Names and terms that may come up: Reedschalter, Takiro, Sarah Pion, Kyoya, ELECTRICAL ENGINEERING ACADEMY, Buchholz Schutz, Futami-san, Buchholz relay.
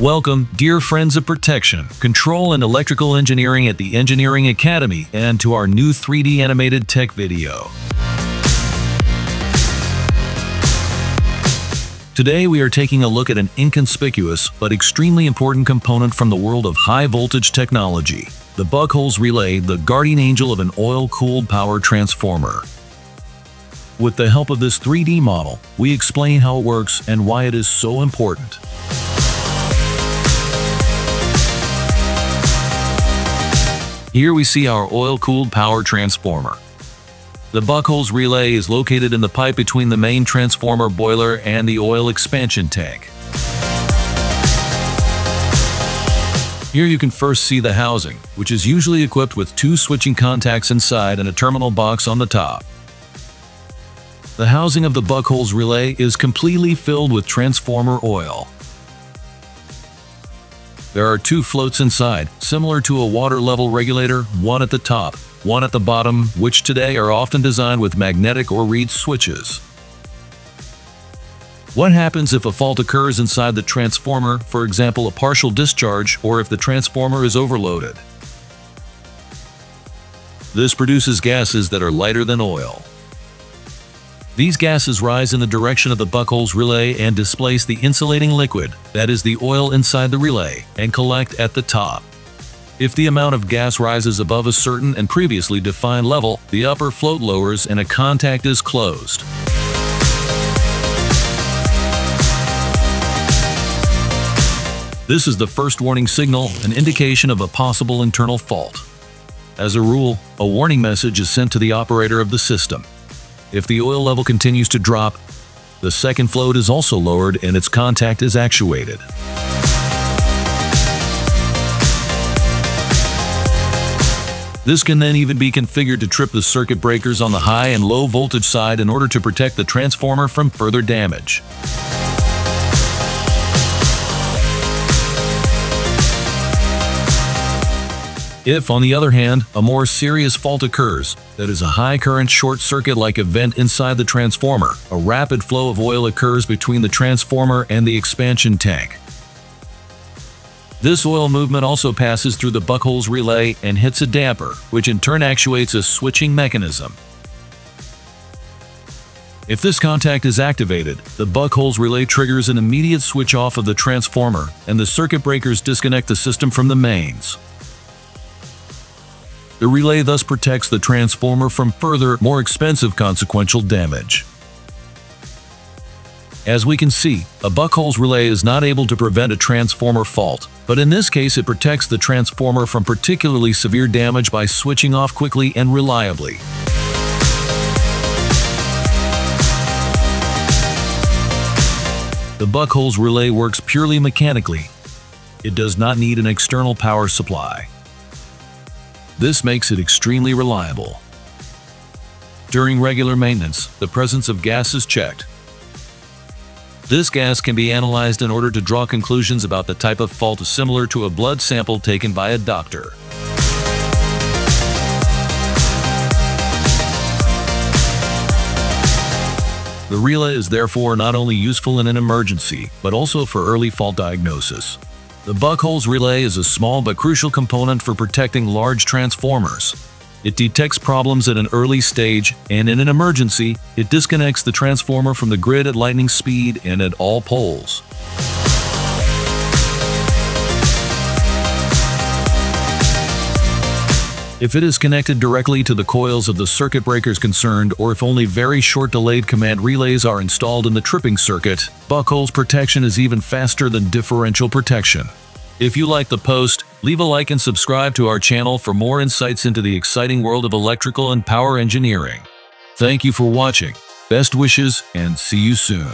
Welcome, dear friends of protection, control and electrical engineering at the Engineering Academy, and to our new 3D animated tech video. Today we are taking a look at an inconspicuous but extremely important component from the world of high voltage technology, the Buchholz relay, the guardian angel of an oil-cooled power transformer. With the help of this 3D model, we explain how it works and why it is so important. Here we see our oil-cooled power transformer. The Buchholz relay is located in the pipe between the main transformer boiler and the oil expansion tank. Here you can first see the housing, which is usually equipped with two switching contacts inside and a terminal box on the top. The housing of the Buchholz relay is completely filled with transformer oil. There are two floats inside, similar to a water level regulator, one at the top, one at the bottom, which today are often designed with magnetic or reed switches. What happens if a fault occurs inside the transformer, for example a partial discharge, or if the transformer is overloaded? This produces gases that are lighter than oil. These gases rise in the direction of the Buchholz relay and displace the insulating liquid, that is the oil inside the relay, and collect at the top. If the amount of gas rises above a certain and previously defined level, the upper float lowers and a contact is closed. This is the first warning signal, an indication of a possible internal fault. As a rule, a warning message is sent to the operator of the system. If the oil level continues to drop, the second float is also lowered and its contact is actuated. This can then even be configured to trip the circuit breakers on the high and low voltage side in order to protect the transformer from further damage. If, on the other hand, a more serious fault occurs, that is a high current short circuit-like event inside the transformer, a rapid flow of oil occurs between the transformer and the expansion tank. This oil movement also passes through the Buchholz relay and hits a damper, which in turn actuates a switching mechanism. If this contact is activated, the Buchholz relay triggers an immediate switch off of the transformer, and the circuit breakers disconnect the system from the mains. The relay thus protects the transformer from further, more expensive consequential damage. As we can see, a Buchholz relay is not able to prevent a transformer fault, but in this case it protects the transformer from particularly severe damage by switching off quickly and reliably. The Buchholz relay works purely mechanically. It does not need an external power supply. This makes it extremely reliable. During regular maintenance, the presence of gas is checked. This gas can be analyzed in order to draw conclusions about the type of fault, similar to a blood sample taken by a doctor. The relay is therefore not only useful in an emergency, but also for early fault diagnosis. The Buchholz relay is a small but crucial component for protecting large transformers. It detects problems at an early stage, and in an emergency, it disconnects the transformer from the grid at lightning speed and at all poles. If it is connected directly to the coils of the circuit breakers concerned, or if only very short delayed command relays are installed in the tripping circuit, Buchholz protection is even faster than differential protection. If you like the post, leave a like and subscribe to our channel for more insights into the exciting world of electrical and power engineering. Thank you for watching, best wishes, and see you soon.